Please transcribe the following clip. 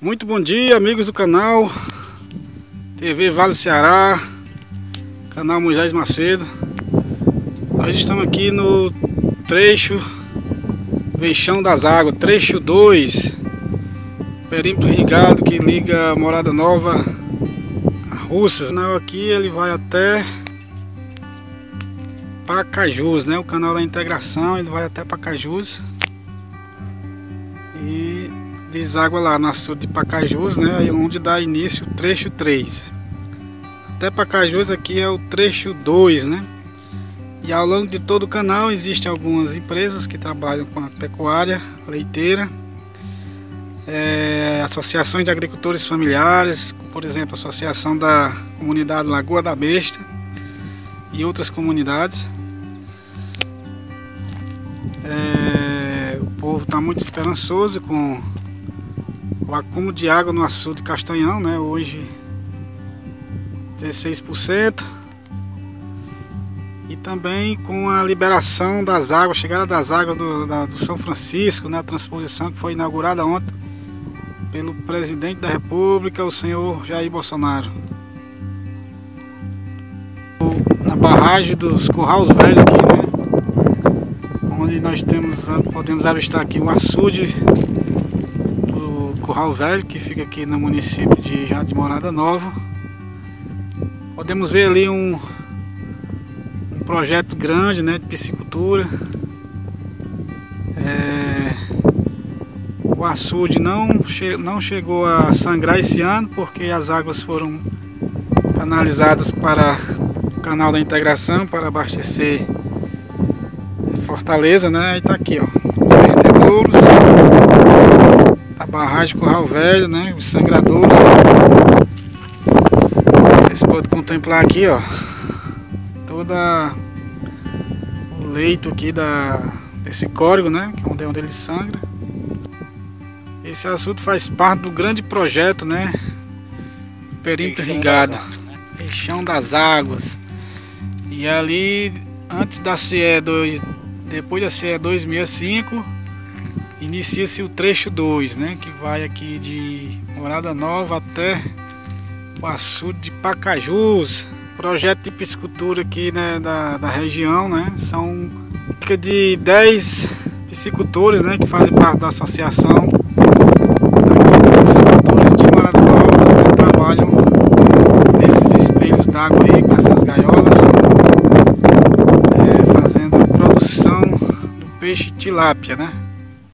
Muito bom dia, amigos do canal TV Vale do Ceará, canal Moisés Macedo. Nós estamos aqui no trecho Eixão das Águas, trecho 2, perímetro irrigado que liga Morada Nova a Russas. O canal aqui ele vai até Pacajus, né? O canal da integração ele vai até Pacajus e deságua lá na açude de Pacajus, né? Aí onde dá início o trecho 3. Até Pacajus aqui é o trecho 2, né? E ao longo de todo o canal existem algumas empresas que trabalham com a pecuária leiteira, associações de agricultores familiares, por exemplo, a associação da comunidade Lagoa da Besta e outras comunidades. O povo está muito esperançoso com o acúmulo de água no açude Castanhão, né? Hoje 16%, e também com a liberação das águas, chegada das águas do São Francisco, né? A transposição que foi inaugurada ontem pelo presidente da República, o senhor Jair Bolsonaro. Na barragem dos Currais Velho aqui, né? Onde nós podemos avistar aqui o açude Curral Velho, que fica aqui no município de Jardim Morada Nova. Podemos ver ali um projeto grande, né, de piscicultura. O açude não chegou a sangrar esse ano porque as águas foram canalizadas para o canal da integração para abastecer Fortaleza, né? E tá aqui, ó, os vertedouros, a barragem Curral Velho, né? Os sangradores. Vocês podem contemplar aqui, ó, toda o leito aqui desse córrego, né? Que é onde ele sangra. Esse açude faz parte do grande projeto, né? Perímetro irrigado, Eixão das Águas. E ali, antes da CE2, depois da CE 2005. Inicia-se o trecho 2, né, que vai aqui de Morada Nova até o açude de Pacajus. Projeto de piscicultura aqui, né, da região, né, são cerca de 10 piscicultores, né, que fazem parte da associação, né, dos piscicultores de Morada Nova, né, que trabalham nesses espelhos d'água aí, com essas gaiolas, fazendo a produção do peixe tilápia, né.